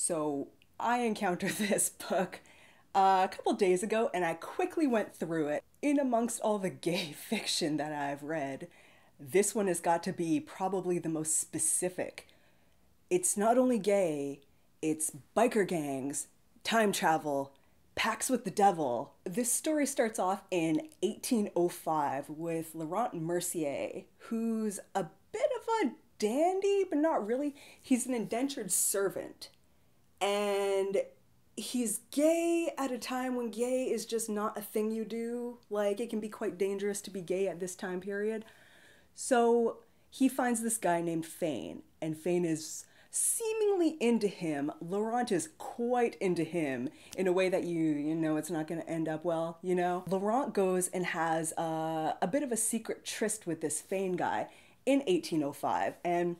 So I encountered this book a couple days ago and I quickly went through it. In amongst all the gay fiction that I've read, this one has got to be probably the most specific. It's not only gay, it's biker gangs, time travel, pacts with the devil. This story starts off in 1805 with Laurent Mercier, who's a bit of a dandy, but not really. He's an indentured servant, and he's gay at a time when gay is just not a thing you do. Like, it can be quite dangerous to be gay at this time period. So he finds this guy named Fane, and Fane is seemingly into him. Laurent is quite into him in a way that you know it's not going to end up well, you know? Laurent goes and has a bit of a secret tryst with this Fane guy in 1805. And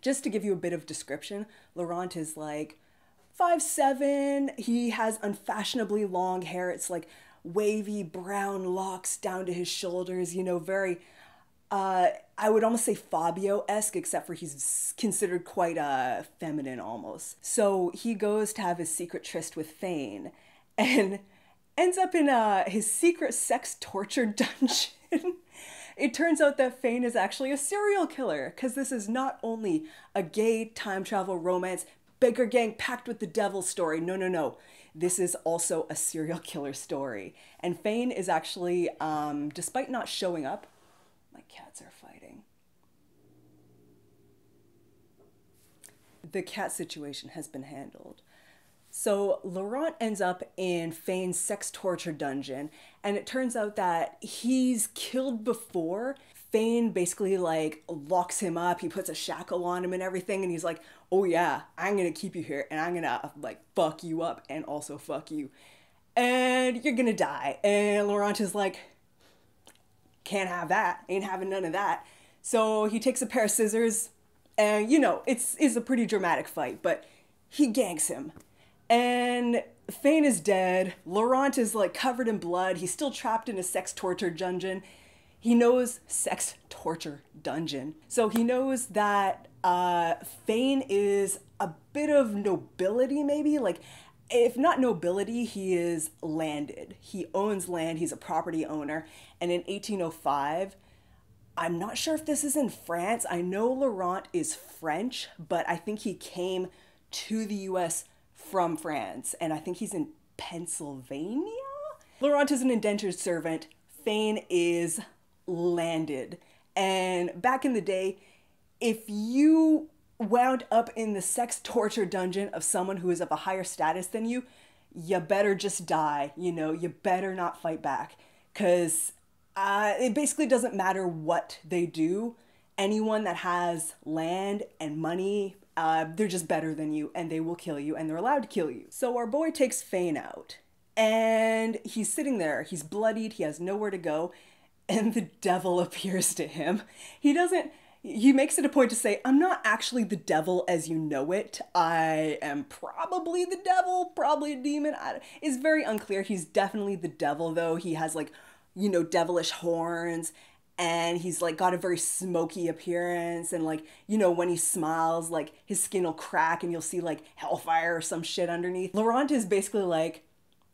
just to give you a bit of description, Laurent is like 5'7", he has unfashionably long hair. It's like wavy brown locks down to his shoulders, you know, very I would almost say Fabio-esque, except for he's considered quite feminine almost. So he goes to have his secret tryst with Fane and ends up in his secret sex torture dungeon. It turns out that Fane is actually a serial killer, because this is not only a gay time travel romance, biker gang packed with the devil story. No, no, no. This is also a serial killer story. And Fane is actually, despite not showing up, my cats are fighting. The cat situation has been handled. So Laurent ends up in Fane's sex torture dungeon, and it turns out that he's killed before. Fane basically like locks him up, he puts a shackle on him and everything, and he's like, oh yeah, I'm gonna keep you here and I'm gonna like fuck you up and also fuck you. And you're gonna die. And Laurent is like, can't have that, ain't having none of that. So he takes a pair of scissors and, you know, it's a pretty dramatic fight, but he gangs him. And Fane is dead. Laurent is like covered in blood. He's still trapped in a sex torture dungeon. He knows sex torture dungeon. So he knows that Fane is a bit of nobility maybe, like if not nobility, he is landed. He owns land, he's a property owner. And in 1805, I'm not sure if this is in France. I know Laurent is French, but I think he came to the US from France. And I think he's in Pennsylvania? Laurent is an indentured servant. Fane is landed. And back in the day, if you wound up in the sex torture dungeon of someone who is of a higher status than you, you better just die, you know, you better not fight back, because it basically doesn't matter what they do. Anyone that has land and money, they're just better than you and they will kill you, and they're allowed to kill you. So our boy takes Fane out and he's sitting there, he's bloodied, he has nowhere to go, and the devil appears to him. He makes it a point to say, I'm not actually the devil as you know it. I am probably the devil, probably a demon. It's very unclear. He's definitely the devil though. He has like, you know, devilish horns, and he's like got a very smoky appearance. And like, you know, when he smiles, like his skin will crack and you'll see like hellfire or some shit underneath. Laurent is basically like,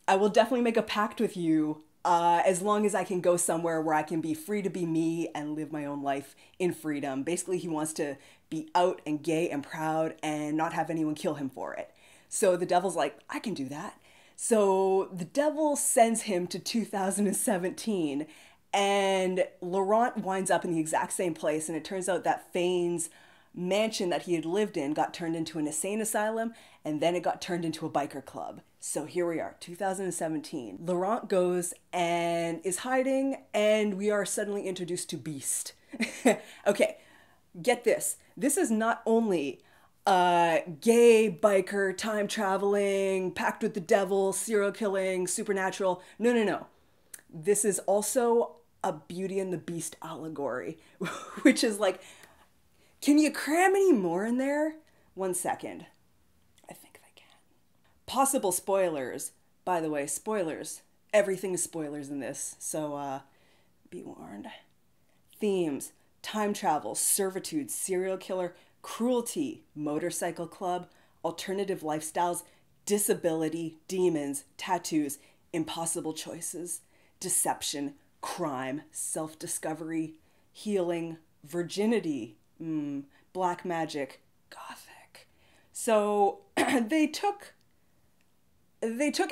I will definitely make a pact with you. As long as I can go somewhere where I can be free to be me and live my own life in freedom. Basically, he wants to be out and gay and proud and not have anyone kill him for it. So the devil's like, I can do that. So the devil sends him to 2017, and Laurent winds up in the exact same place, and it turns out that Fane's mansion that he had lived in got turned into an insane asylum, and then it got turned into a biker club. So here we are, 2017. Laurent goes and is hiding, and we are suddenly introduced to Beast. Okay, get this. This is not only a gay biker, time traveling, pact with the devil, serial killing, supernatural. No, no, no. This is also a Beauty and the Beast allegory, which is like, can you cram any more in there? One second. I think I can. Possible spoilers. By the way, spoilers. Everything is spoilers in this, so be warned. Themes: time travel, servitude, serial killer, cruelty, motorcycle club, alternative lifestyles, disability, demons, tattoos, impossible choices, deception, crime, self-discovery, healing, virginity, black magic, gothic. So they took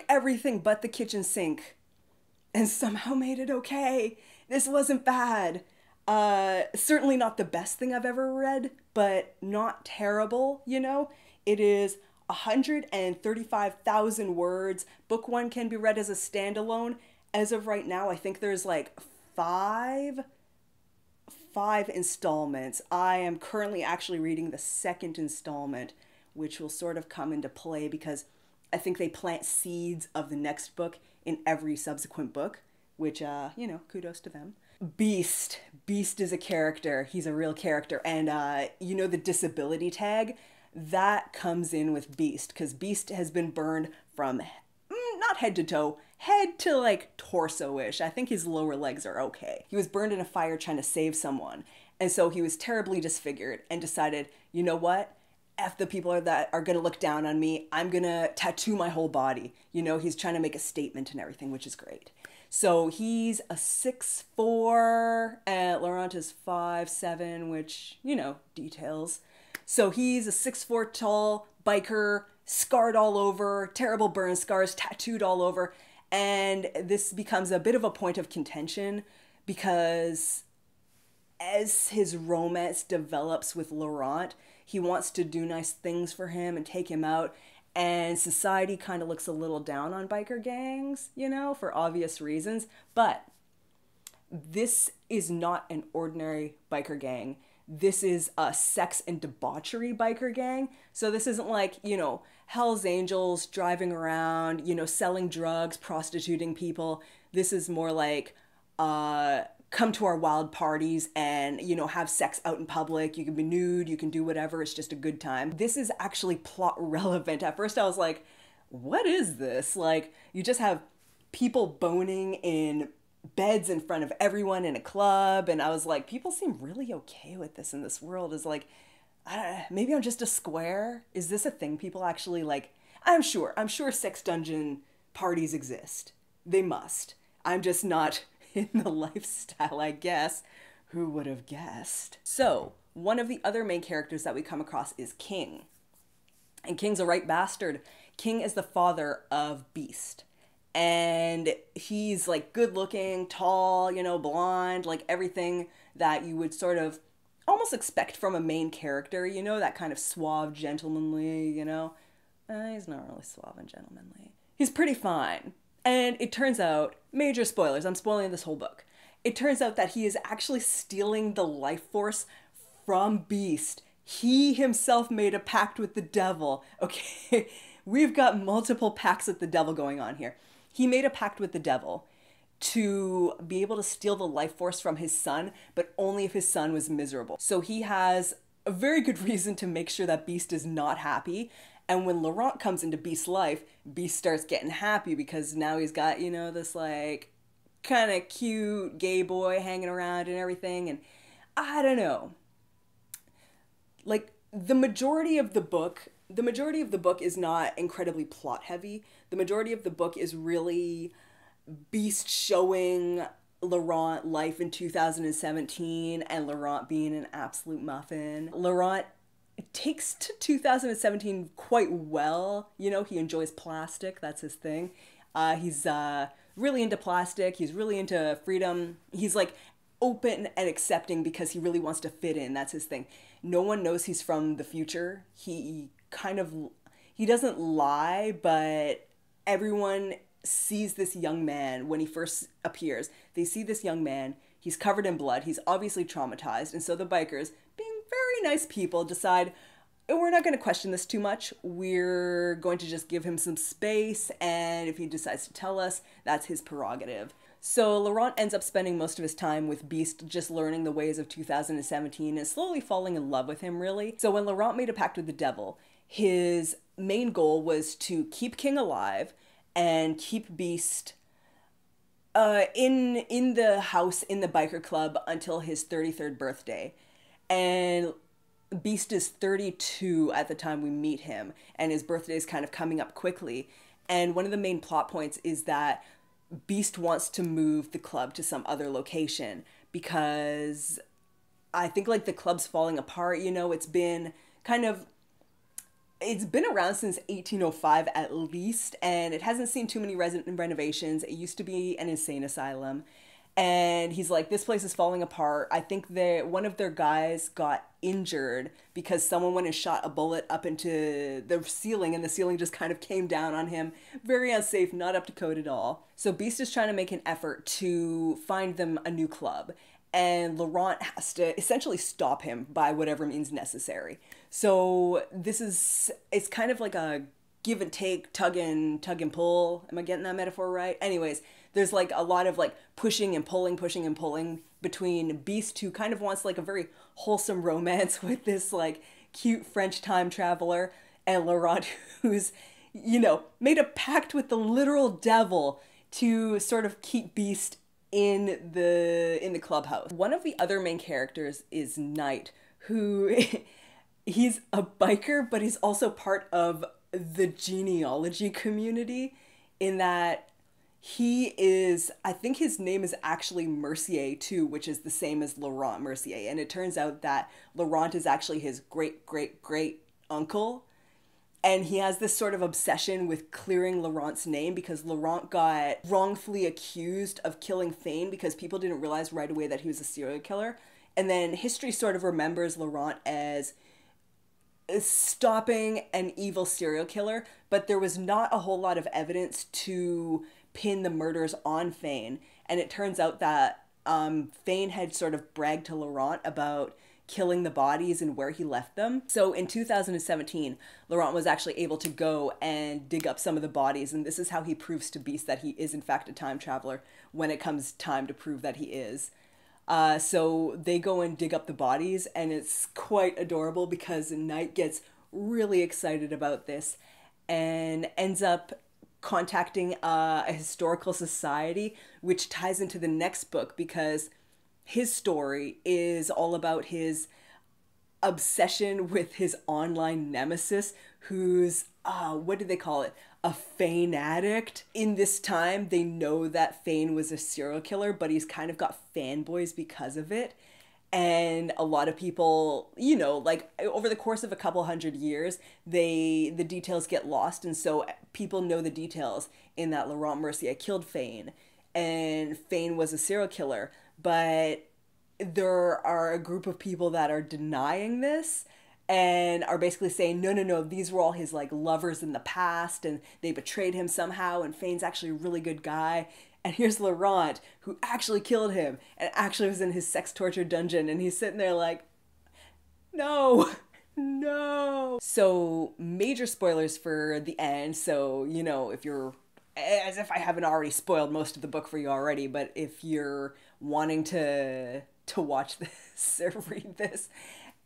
everything but the kitchen sink and somehow made it okay. This wasn't bad. Certainly not the best thing I've ever read, but not terrible, you know? It is 135,000 words. Book one can be read as a standalone. As of right now, I think there's like five installments. I am currently actually reading the second installment, which will sort of come into play because I think they plant seeds of the next book in every subsequent book, which, you know, kudos to them. Beast. Beast is a character. He's a real character. And, you know, the disability tag, that comes in with Beast because Beast has been burned from not head to toe, head to like torso-ish. I think his lower legs are okay. He was burned in a fire trying to save someone. And so he was terribly disfigured and decided, you know what? F the people that are going to look down on me. I'm going to tattoo my whole body. You know, he's trying to make a statement and everything, which is great. So he's a 6'4", and Laurent is 5'7", which, you know, details. So he's a 6'4" tall biker, scarred all over, terrible burn scars, tattooed all over. And this becomes a bit of a point of contention because as his romance develops with Laurent, he wants to do nice things for him and take him out. And society kind of looks a little down on biker gangs, you know, for obvious reasons. But this is not an ordinary biker gang. This is a sex and debauchery biker gang. So this isn't like, you know, Hell's Angels driving around, you know, selling drugs, prostituting people. This is more like, come to our wild parties and, you know, have sex out in public. You can be nude, you can do whatever. It's just a good time. This is actually plot relevant. At first I was like, what is this? Like, you just have people boning in beds in front of everyone in a club. And I was like, people seem really okay with this in this world. Is like, I don't know, maybe I'm just a square. Is this a thing people actually like? I'm sure sex dungeon parties exist. They must. I'm just not in the lifestyle, I guess. Who would have guessed? So one of the other main characters that we come across is King. And King's a right bastard. King is the father of Beast. And he's like good looking, tall, you know, blonde, like everything that you would sort of almost expect from a main character, you know, that kind of suave, gentlemanly, you know. He's not really suave and gentlemanly. He's pretty fine. And it turns out, major spoilers, I'm spoiling this whole book. It turns out that he is actually stealing the life force from Beast. He himself made a pact with the devil. Okay, we've got multiple pacts with the devil going on here. He made a pact with the devil to be able to steal the life force from his son, but only if his son was miserable. So he has a very good reason to make sure that Beast is not happy. And when Laurent comes into Beast's life, Beast starts getting happy because now he's got, you know, this like kind of cute gay boy hanging around and everything. And I don't know, like the majority of the book is not incredibly plot heavy. The majority of the book is really Beast showing Laurent life in 2017 and Laurent being an absolute muffin. Laurent takes to 2017 quite well. You know, he enjoys plastic. That's his thing. He's really into plastic. He's really into freedom. He's like open and accepting because he really wants to fit in. That's his thing. No one knows he's from the future. He doesn't lie, but everyone sees this young man when he first appears. They see this young man. He's covered in blood. He's obviously traumatized. And so the bikers, being very nice people, decide, oh, we're not going to question this too much. We're going to just give him some space. And if he decides to tell us, that's his prerogative. So Laurent ends up spending most of his time with Beast, just learning the ways of 2017 and slowly falling in love with him, really. So when Laurent made a pact with the devil, his main goal was to keep King alive and keep Beast in the house in the biker club until his 33rd birthday. And Beast is 32 at the time we meet him, and his birthday is kind of coming up quickly. And one of the main plot points is that Beast wants to move the club to some other location because I think like the club's falling apart, you know, it's been around since 1805 at least, and it hasn't seen too many renovations. It used to be an insane asylum. And he's like, this place is falling apart. I think one of their guys got injured because someone went and shot a bullet up into the ceiling, and the ceiling just kind of came down on him. Very unsafe, not up to code at all. So Beast is trying to make an effort to find them a new club. And Laurent has to essentially stop him by whatever means necessary. So it's kind of like a give and take, tug and pull. Am I getting that metaphor right? Anyways, there's like a lot of like pushing and pulling between Beast, who kind of wants like a very wholesome romance with this like cute French time traveler, and Laurent, who's, you know, made a pact with the literal devil to sort of keep Beast in the clubhouse. One of the other main characters is Knight, who he's a biker, but he's also part of the genealogy community, in that he is, I think his name is actually Mercier too, which is the same as Laurent Mercier. And it turns out that Laurent is actually his great-great-great uncle. And he has this sort of obsession with clearing Laurent's name because Laurent got wrongfully accused of killing Fane because people didn't realize right away that he was a serial killer. And then history sort of remembers Laurent as stopping an evil serial killer, but there was not a whole lot of evidence to pin the murders on Fane. And it turns out that Fane had sort of bragged to Laurent about killing the bodies and where he left them. So in 2017, Laurent was actually able to go and dig up some of the bodies, and this is how he proves to Beast that he is in fact a time traveler when it comes time to prove that he is. So they go and dig up the bodies, and it's quite adorable because Knight gets really excited about this and ends up contacting a historical society, which ties into the next book because his story is all about his obsession with his online nemesis, who's, what do they call it? A Fane addict. In this time, they know that Fane was a serial killer, but he's kind of got fanboys because of it. And a lot of people, you know, like over the course of a couple hundred years, the details get lost. And so people know the details in that Laurent Mercier killed Fane, and Fane was a serial killer. But there are a group of people that are denying this and are basically saying, no, these were all his like lovers in the past, and they betrayed him somehow, and Fane's actually a really good guy. And here's Laurent, who actually killed him and actually was in his sex torture dungeon, and he's sitting there like, no. So major spoilers for the end. So, you know, if you're, as if I haven't already spoiled most of the book for you already, but if you're wanting to watch this or read this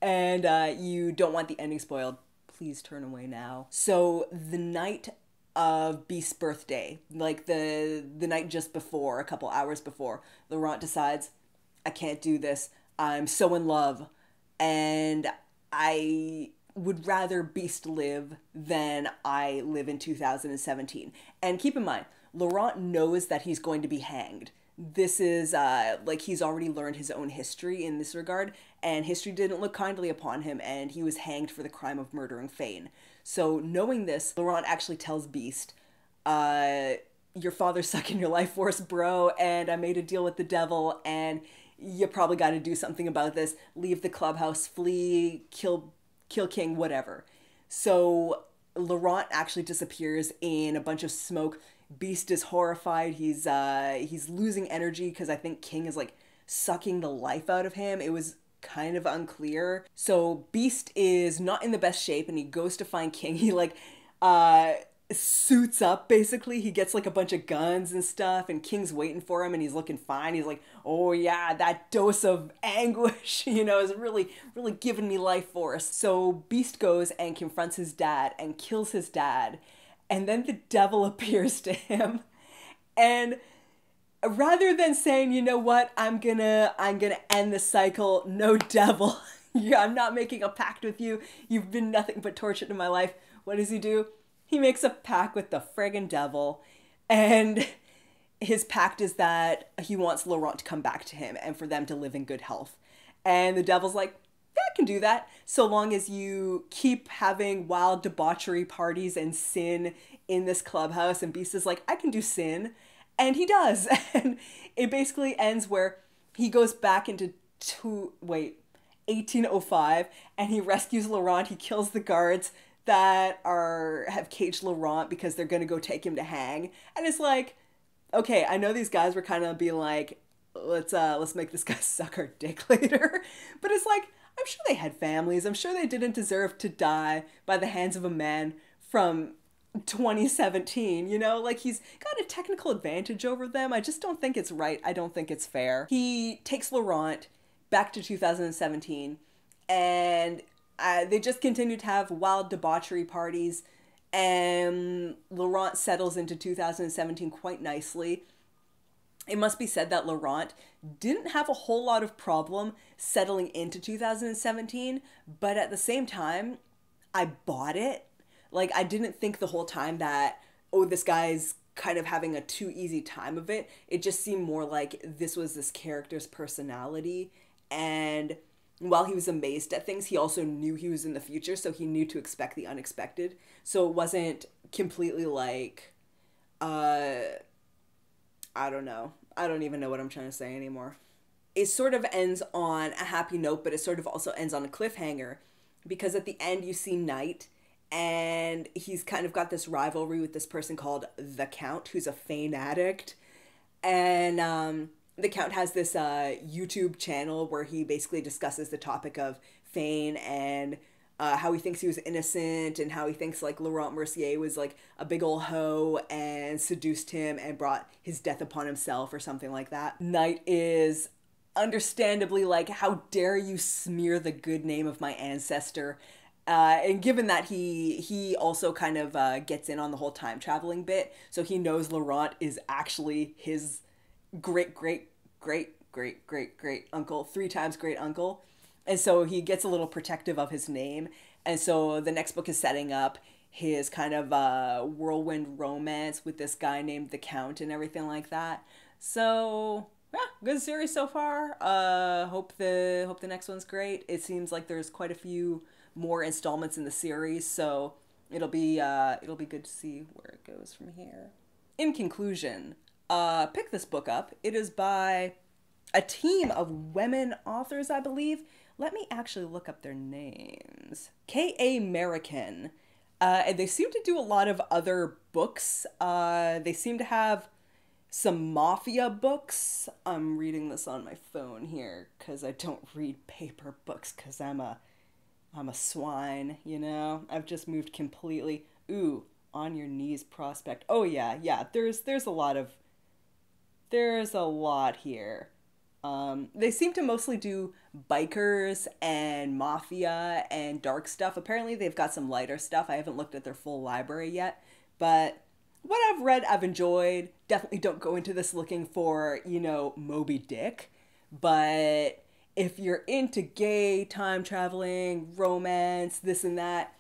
and you don't want the ending spoiled, please turn away now. So the night of Beast's birthday, like the night just before, a couple hours before, Laurent decides, I can't do this. I'm so in love, and I would rather Beast live than I live in 2017. And keep in mind, Laurent knows that he's going to be hanged. This is, like, he's already learned his own history in this regard, and history didn't look kindly upon him, and he was hanged for the crime of murdering Fane. So knowing this, Laurent actually tells Beast, your father's sucking your life force, bro, and I made a deal with the devil, and you probably got to do something about this. Leave the clubhouse, flee, kill King, whatever. So Laurent actually disappears in a bunch of smoke. Beast is horrified. He's losing energy because I think King is like sucking the life out of him. It was kind of unclear. So Beast is not in the best shape, and he goes to find King. He like suits up basically. He gets like a bunch of guns and stuff, and King's waiting for him, and he's looking fine. He's like, oh yeah, that dose of anguish, you know, is really giving me life force. So Beast goes and confronts his dad and kills his dad, and then the devil appears to him, and rather than saying, you know what, I'm gonna end the cycle, no devil, Yeah, I'm not making a pact with you. You've been nothing but torture to my life. What does he do? He makes a pact with the friggin' devil. And his pact is that he wants Laurent to come back to him and for them to live in good health. And the devil's like, yeah, I can do that. So long as you keep having wild debauchery parties and sin in this clubhouse. And Beast is like, I can do sin. And he does. And it basically ends where he goes back into 1805 and he rescues Laurent. He kills the guards that have caged Laurent because they're going to go take him to hang. And it's like, okay, I know these guys were kind of being like, let's make this guy suck our dick later. But it's like, I'm sure they had families. I'm sure they didn't deserve to die by the hands of a man from 2017, you know? Like, he's got a technical advantage over them. I just don't think it's right. I don't think it's fair. He takes Laurent back to 2017, and they just continue to have wild debauchery parties, and Laurent settles into 2017 quite nicely. It must be said that Laurent didn't have a whole lot of problem settling into 2017, but at the same time, I bought it. Like, I didn't think the whole time that, oh, this guy's kind of having a too easy time of it. It just seemed more like this was this character's personality. And while he was amazed at things, he also knew he was in the future, so he knew to expect the unexpected. So it wasn't completely like, I don't know. I don't even know what I'm trying to say anymore. It sort of ends on a happy note, but it sort of also ends on a cliffhanger, because at the end you see Knight, and he's kind of got this rivalry with this person called The Count, who's a Fane addict. And The Count has this YouTube channel where he basically discusses the topic of Fane and how he thinks he was innocent and how he thinks like Laurent Mercier was like a big ol' hoe and seduced him and brought his death upon himself or something like that. Knight is understandably like, how dare you smear the good name of my ancestor? And given that he also kind of gets in on the whole time traveling bit, so he knows Laurent is actually his great uncle, 3 times great uncle. And so he gets a little protective of his name. And so the next book is setting up his kind of whirlwind romance with this guy named The Count and everything like that. So yeah, good series so far. Hope the next one's great. It seems like there's quite a few more installments in the series, so it'll be good to see where it goes from here. In conclusion, pick this book up. It is by a team of women authors, I believe. Let me actually look up their names. K.A. Merikan. And they seem to do a lot of other books. They seem to have some mafia books. I'm reading this on my phone here because I don't read paper books because I'm a swine, you know? I've just moved completely. Ooh, On Your Knees Prospect. Oh yeah, there's a lot here. They seem to mostly do bikers and mafia and dark stuff. Apparently they've got some lighter stuff. I haven't looked at their full library yet, but what I've read, I've enjoyed. Definitely don't go into this looking for, you know, Moby Dick, but if you're into gay, time traveling, romance, this and that,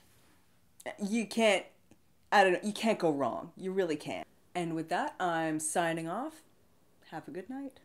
you can't go wrong. You really can't. And with that, I'm signing off. Have a good night.